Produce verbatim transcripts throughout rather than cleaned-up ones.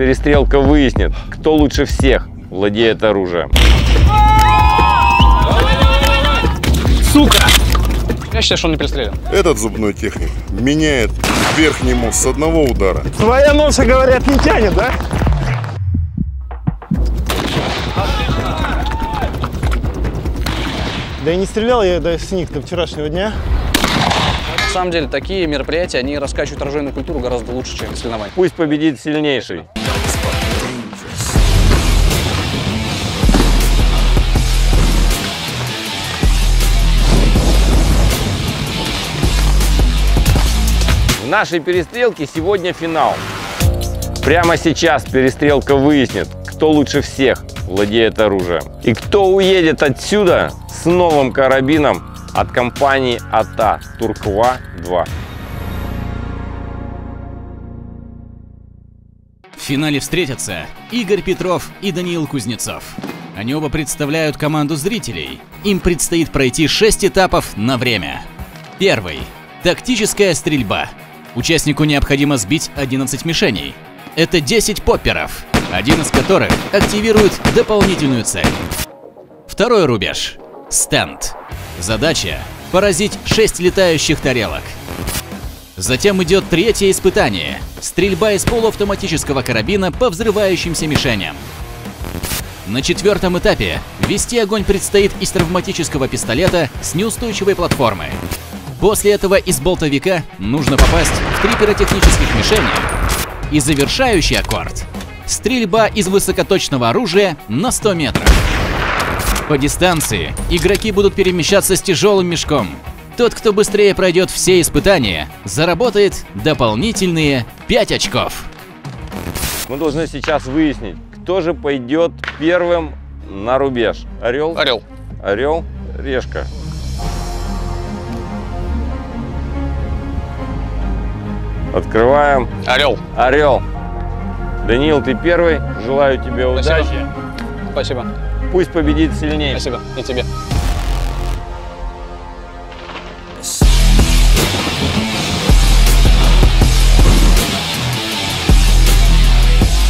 перестрелка выяснит, кто лучше всех владеет оружием. Сука! Я считаю, что он не перестрелян. Этот зубной техник меняет верхний мозг с одного удара. Твоя ноша, говорят, не тянет, да? Да и не стрелял я да, с них до вчерашнего дня. На самом деле, такие мероприятия, они раскачивают оружейную культуру гораздо лучше, чем соревнования. Пусть победит сильнейший. В нашей перестрелке сегодня финал. Прямо сейчас перестрелка выяснит, кто лучше всех владеет оружием. И кто уедет отсюда с новым карабином от компании АТА Туркуа два. В финале встретятся Игорь Петров и Даниил Кузнецов. Они оба представляют команду зрителей. Им предстоит пройти шесть этапов на время. Первый. Тактическая стрельба. Участнику необходимо сбить одиннадцать мишеней. Это десять попперов, один из которых активирует дополнительную цель. Второй рубеж. Стенд. Задача – поразить шесть летающих тарелок. Затем идет третье испытание – стрельба из полуавтоматического карабина по взрывающимся мишеням. На четвертом этапе вести огонь предстоит из травматического пистолета с неустойчивой платформы. После этого из болтовика нужно попасть в три пиротехнических мишени. И завершающий аккорд – стрельба из высокоточного оружия на сто метров. По дистанции игроки будут перемещаться с тяжелым мешком. Тот, кто быстрее пройдет все испытания, заработает дополнительные пять очков. Мы должны сейчас выяснить, кто же пойдет первым на рубеж. Орел? Орел. Орел? Решка. Открываем. Орел. Орел. Даниил, ты первый. Желаю тебе удачи. Спасибо. Пусть победит сильнее. Спасибо. И тебе.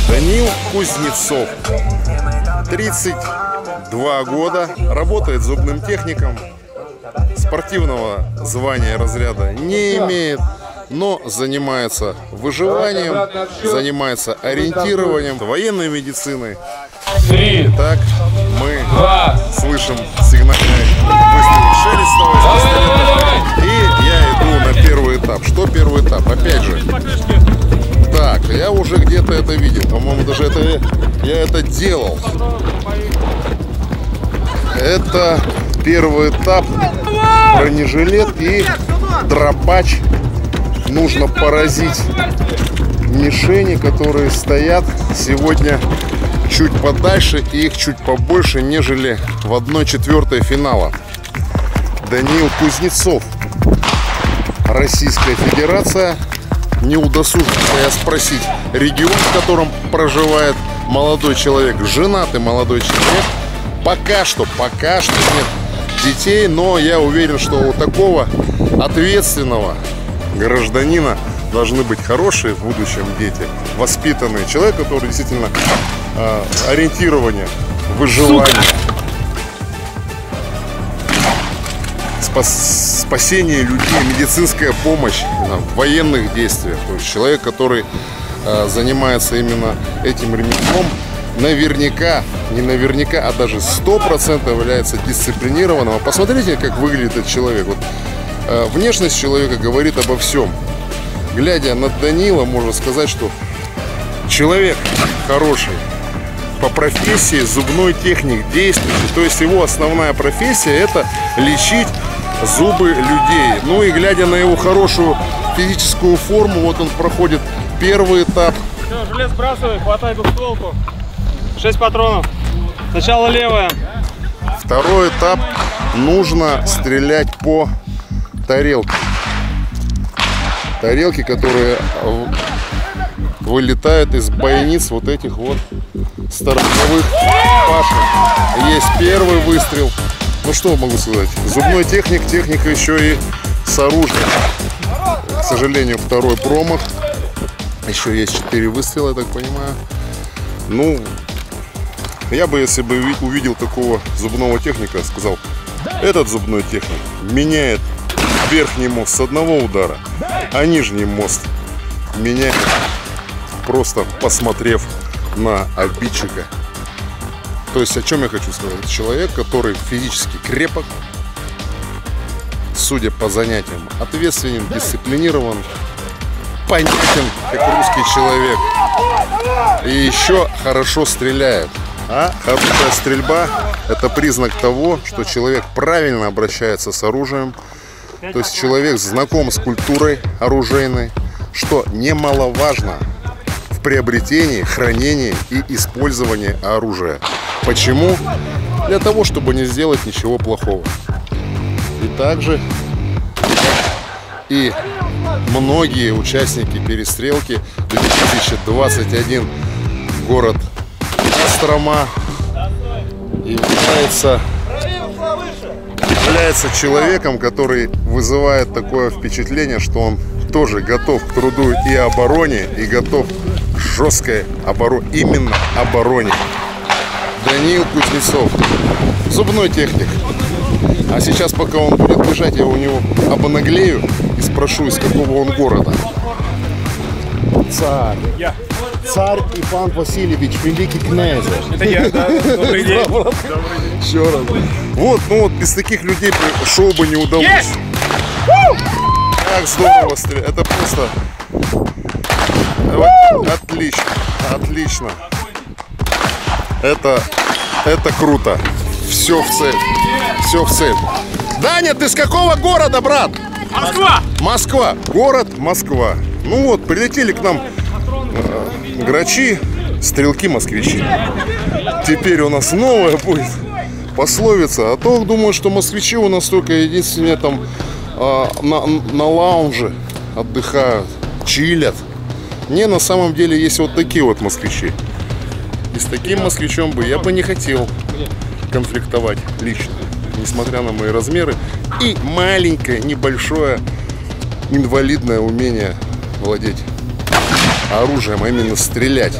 Даниил Кузнецов. тридцать два года. Работает зубным техником. Спортивного звания разряда не имеет. Но занимается выживанием, занимается ориентированием, военной медициной. Итак, мы два. Слышим сигнальные выстрелы шелестовые. И я иду на первый этап. Что первый этап? Опять же. Так, я уже где-то это видел. По-моему, даже это я это делал. Это первый этап. Бронежилет и дробач. Нужно поразить мишени, которые стоят сегодня чуть подальше, и их чуть побольше, нежели в одной четвертой финала. Даниил Кузнецов, Российская Федерация. Не удосужился я спросить регион, в котором проживает молодой человек, женатый молодой человек. Пока что, пока что нет детей, но я уверен, что у такого ответственного гражданина должны быть хорошие в будущем дети, воспитанные. Человек, который действительно э, ориентирование, выживание, спас, спасение людей, медицинская помощь э, в военных действиях. То есть человек, который э, занимается именно этим ремеслом, наверняка, не наверняка, а даже сто процентов является дисциплинированным. Посмотрите, как выглядит этот человек. Вот. Внешность человека говорит обо всем. Глядя на Данила, можно сказать, что человек хороший. По профессии зубной техник, действующий. То есть его основная профессия – это лечить зубы людей. Ну и глядя на его хорошую физическую форму, вот он проходит первый этап. Все, жилет сбрасывай, хватай двухстволку. шесть патронов. Сначала левая. Второй этап. Нужно стрелять по... тарелки. Тарелки, которые вылетают из бойниц вот этих вот стороновых пашек. Есть первый выстрел. Ну что могу сказать? Зубной техник, техника еще и с оружием. К сожалению, второй промах. Еще есть четыре выстрела, я так понимаю. Ну, я бы, если бы увидел такого зубного техника, сказал, этот зубной техник меняет верхний мост с одного удара, а нижний мост меняет, просто посмотрев на обидчика. То есть, о чем я хочу сказать? Человек, который физически крепок, судя по занятиям, ответственен, дисциплинирован, понятен, как русский человек. И еще хорошо стреляет. А хорошая стрельба – это признак того, что человек правильно обращается с оружием. То есть человек знаком с культурой оружейной, что немаловажно в приобретении, хранении и использовании оружия. Почему? Для того, чтобы не сделать ничего плохого. И также и многие участники перестрелки две тысячи двадцать первый город Кострома является, является человеком, который вызывает такое впечатление, что он тоже готов к труду и обороне, и готов к жесткой обороне, именно обороне. Даниил Кузнецов, зубной техник. А сейчас, пока он будет бежать, я у него обнаглею и спрошу, из какого он города. Царь. Я. Царь Иван Васильевич, великий князь. Это я, да? Добрый день. Добрый день. Еще раз. Вот, ну вот, без таких людей шоу бы не удалось. Есть! Как здорово стреляет. Это просто... Отлично, отлично. Это... Это круто. Все в цель. Все в цель. Даня, ты с какого города, брат? Москва. Москва. Город Москва. Ну вот, прилетели к нам э, грачи, стрелки-москвичи. Теперь у нас новая будет пословица. А то думаю, что москвичи у нас только единственное там э, на, на лаунже отдыхают, чилят. Не, на самом деле есть вот такие вот москвичи. И с таким москвичом бы я бы не хотел конфликтовать лично, несмотря на мои размеры и маленькое, небольшое инвалидное умение владеть оружием, а именно стрелять.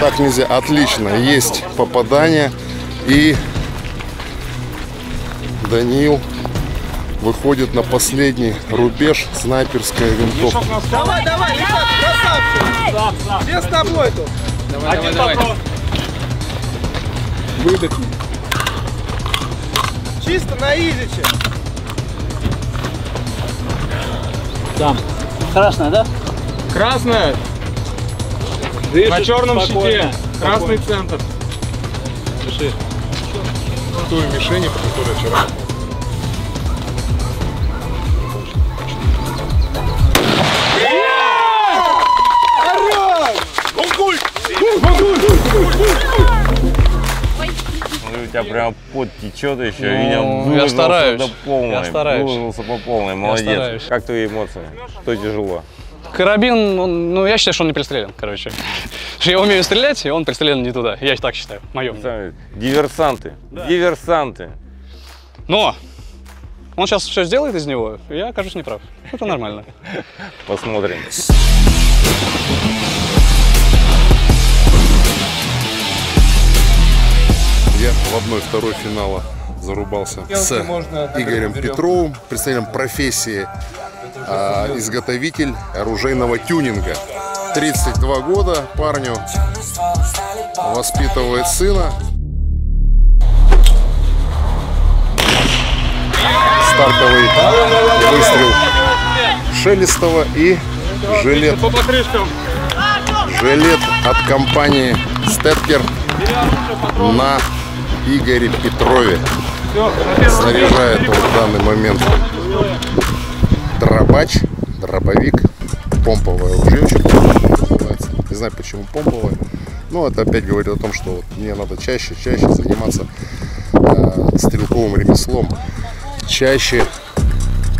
Так нельзя. Отлично. Есть попадание. И Даниил выходит на последний рубеж, снайперская винтовка. Давай, давай, ребят, красавчик! Все с тобой тут. Давай, один давай, давай. Выдохни. Чисто на изиче. Там. Красная, да? Красная. Дышит на черном спокойно, щите. Красный спокойно. Центр. Дыши. Той мишени, по которой вчера. У тебя прям пот течет еще, ну, я стараюсь. Я стараюсь. Выложился по полной, молодец. Как твои эмоции? Что тяжело? Карабин, он, ну я считаю, что он не пристрелен, короче. Я умею стрелять, и он пристрелен не туда. Я так считаю, мое. Диверсанты, да. диверсанты. Но он сейчас все сделает из него, и я окажусь неправ. Это нормально. Посмотрим. Я в одной второй финала зарубался с Игорем Петровым, представителем профессии изготовитель оружейного тюнинга. тридцать два года парню, воспитывает сына. Стартовый выстрел Шелестова и жилет, жилет от компании Stetker на Игоре Петрове. Снаряжает он в данный момент дробач, дробовик, помповое оружие, называется. Не знаю, почему помповое. Но это опять говорит о том, что вот мне надо чаще, чаще заниматься э, стрелковым ремеслом, чаще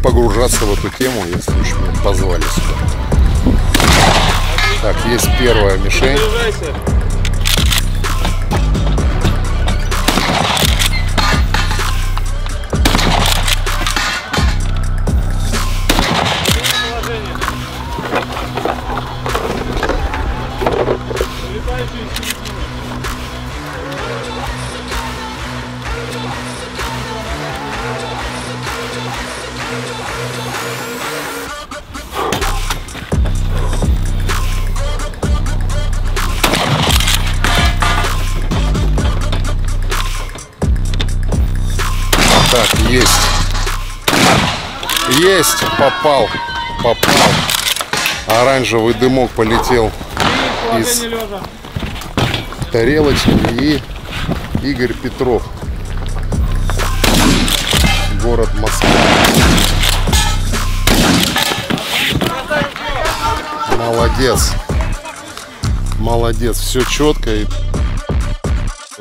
погружаться в эту тему, если уж меня позвали сюда. Так, есть первая мишень. Так, есть. Есть, попал, попал. Оранжевый дымок полетел из тарелочки. И Игорь Петров, город Москва. Молодец. Молодец, все четко.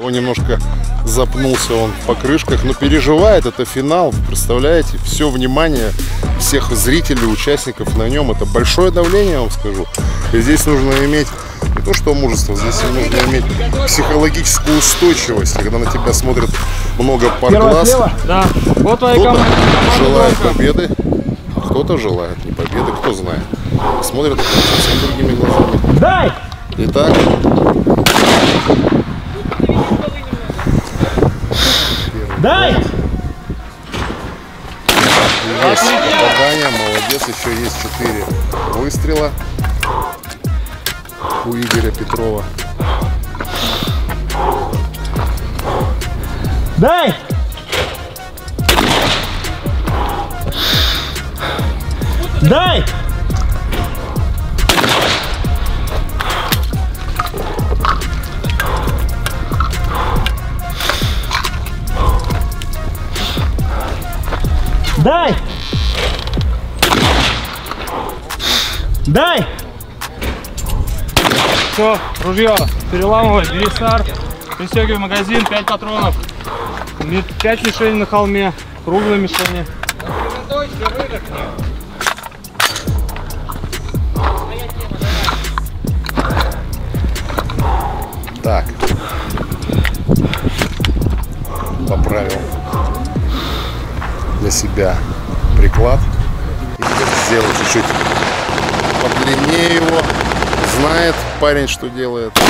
Он немножко запнулся, он в покрышках, но переживает, это финал, представляете, все внимание всех зрителей, участников на нем, это большое давление, я вам скажу. И здесь нужно иметь не то что мужество, здесь нужно иметь психологическую устойчивость, когда на тебя смотрят много пар глаз. Да. Вот кто-то желает победы, а кто-то желает не победы, кто знает. Смотрят совсем другими глазами. Итак, дай! Есть попадание, молодец, еще есть четыре выстрела у Игоря Петрова. Дай! Дай! Дай! Дай! Все, ружье переламывай, бери сар, пристегивай магазин, пять патронов, пять мишеней на холме, круглые мишени. Так, поправил для себя приклад и сделал чуть-чуть подлиннее его, знает парень, что делает. Так.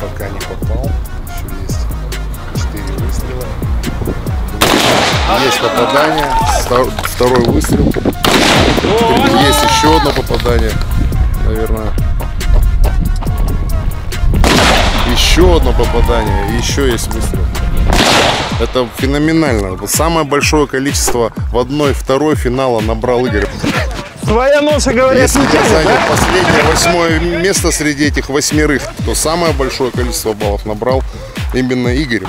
Пока не попал, еще есть четыре выстрела, есть попадание, второй выстрел, есть еще одно попадание, наверное. Еще одно попадание, еще есть выстрел. Это феноменально. Самое большое количество в одной второй финала набрал Игорь. Своя ноша, говорит. Если я занял последнее восьмое место среди этих восьмерых, то самое большое количество баллов набрал именно Игорь.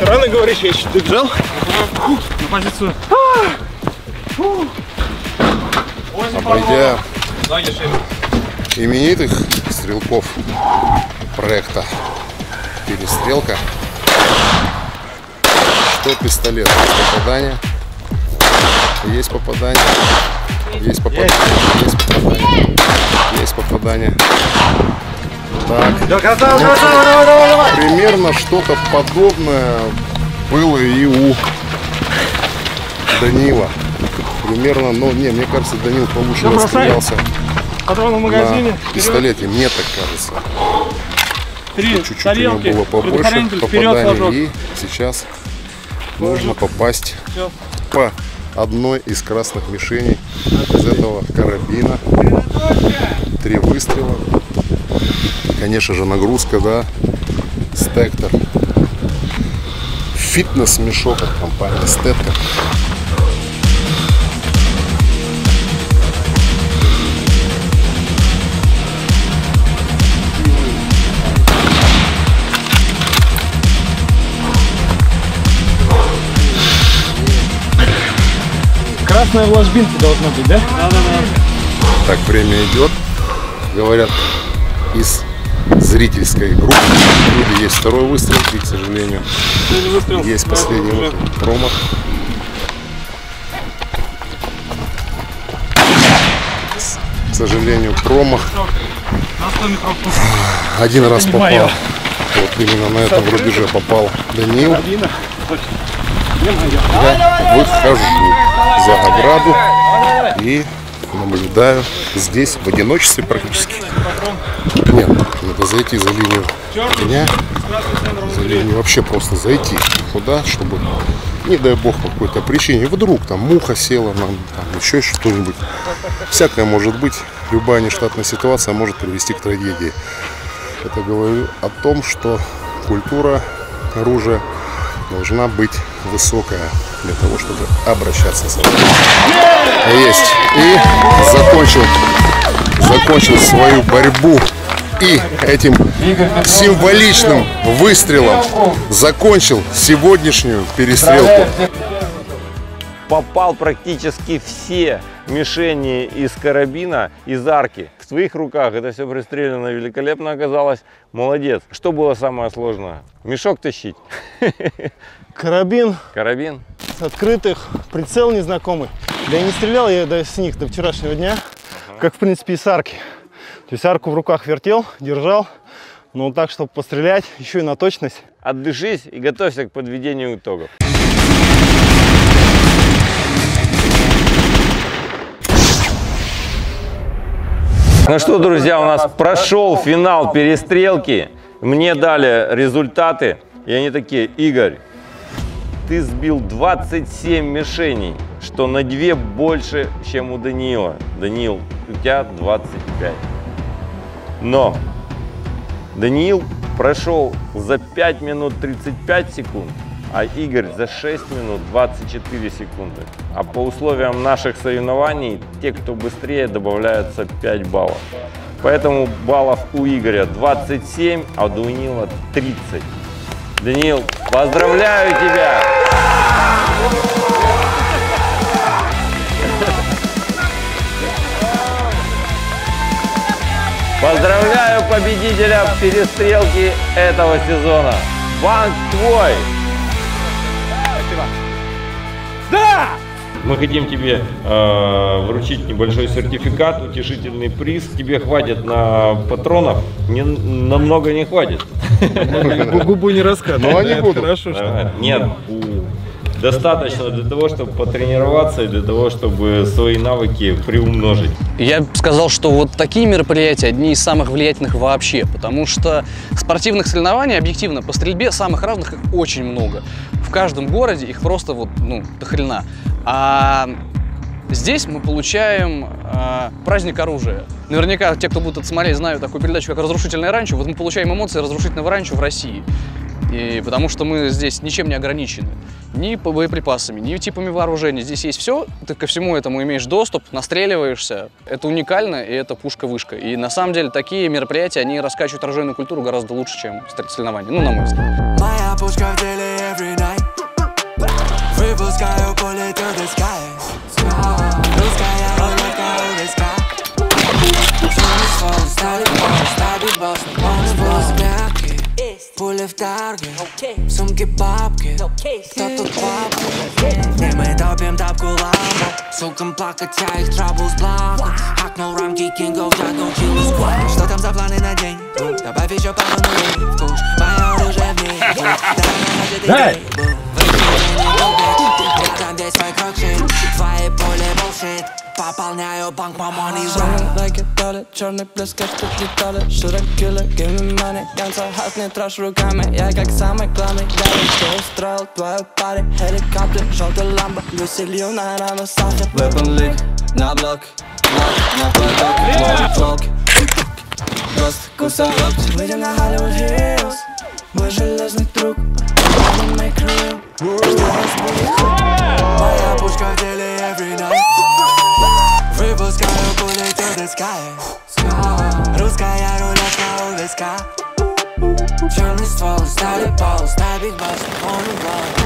Ты рано говоришь, я еще держал. На позицию. Обойдя именитых стрелков проекта перестрелка, что пистолет, попадание, есть попадание, есть попадание, есть попадание, есть попадание. Так, да, готово, ну, готово, давай, давай, давай. Примерно что-то подобное было и у Даниила. Примерно, но не, мне кажется, Данил получше расстрелялся в магазине на пистолете, мне так кажется. Чуть-чуть у него было побольше попаданий, и сейчас нужно попасть по одной из красных мишеней из этого карабина. Три выстрела. Конечно же, нагрузка, да, Stetker. Фитнес-мешок от компании Stetker. Красная в ложбинке должна быть, да? Да, да, да. Так, время идет. Говорят, из зрительской группы есть второй выстрел, и, к сожалению, есть последний промах. К сожалению, промах. Один раз попал. Вот именно на этом рубеже попал Даниил. Я выхожу за ограду и наблюдаю здесь в одиночестве практически. Нет, надо зайти за линию огня, за линию вообще просто зайти куда, чтобы, не дай бог, по какой-то причине, вдруг там муха села, нам, там еще что-нибудь. Всякое может быть, любая нештатная ситуация может привести к трагедии. Это говорю о том, что культура оружия должна быть высокая для того, чтобы обращаться с оружием. Есть. И закончил, закончил свою борьбу. И этим символичным выстрелом закончил сегодняшнюю перестрелку. Попал практически все мишени из карабина, из арки. В своих руках это все пристрелено великолепно оказалось. Молодец. Что было самое сложное? Мешок тащить. Карабин. Карабин. С открытых. Прицел незнакомый. Да и не стрелял я с них до вчерашнего дня. Ага. Как в принципе и с арки. То есть арку в руках вертел, держал. Но так, чтобы пострелять, еще и на точность. Отдышись и готовься к подведению итогов. Ну что, друзья, у нас прошел финал перестрелки. Мне дали результаты, и они такие: Игорь, ты сбил двадцать семь мишеней, что на две больше, чем у Даниила. Даниил, у тебя двадцать пять. Но Даниил прошел за пять минут тридцать пять секунд, а Игорь за шесть минут двадцать четыре секунды. А по условиям наших соревнований, те, кто быстрее, добавляются пять баллов. Поэтому баллов у Игоря двадцать семь, а у Даниила тридцать. Даниил, поздравляю тебя! Поздравляю победителя перестрелки этого сезона! Банк твой! Да! Мы хотим тебе э, вручить небольшой сертификат, утешительный приз. Тебе хватит на патронов? Не, намного не хватит. Губу не раскатывай. Ну, они будут. Хорошо, что... Нет, достаточно для того, чтобы потренироваться и для того, чтобы свои навыки приумножить. Я бы сказал, что вот такие мероприятия одни из самых влиятельных вообще, потому что спортивных соревнований, объективно, по стрельбе самых разных их очень много. В каждом городе их просто вот, ну, до хрена. А здесь мы получаем э, праздник оружия. Наверняка те, кто будут смотреть, знают такую передачу, как «Разрушительное ранчо». Вот мы получаем эмоции разрушительного ранчо в России. И потому что мы здесь ничем не ограничены. Ни по боеприпасами, ни типами вооружения. Здесь есть все, ты ко всему этому имеешь доступ, настреливаешься. Это уникально, и это пушка-вышка. И на самом деле такие мероприятия, они раскачивают оружейную культуру гораздо лучше, чем соревнования. Ну, на мой взгляд. Моя пушка в деле every night. Выпускаю поле to the sky. Русская рулетка у виска. Пули в тарге, okay. Сумки бабки, okay. Кто тут бабки? Yeah. Не мы топим тапку лаву, сукам плакать, а их траблс плакать. Хакнул рамки кингов, я научил искать. Что там за планы на день? Добавь еще пару нулей в куш, мое оружие в ней. Дай мне надеть свой крокшит, твои поле булшит. Пополняю банк мамони. Лайки дали, черный плеск, как тут летали. Широкилы, гейми мани, ганца хас, не трожь руками. Я как самый главный гавин, что устроил твою парень. Хеликоптер, желтый ламбо, люсилью на рану сахар. Weapon leak, на блок, на поток, мой просто кусок. Выйдем на Hollywood Hills, мой железный друг. Выйдем на крылья, что нас будет худ. Моя пушка в деле every night. Выпускаю пули to the sky. Русская рулетка у виска. Черный ствол, стали пол, снайпер, босс, он убрал.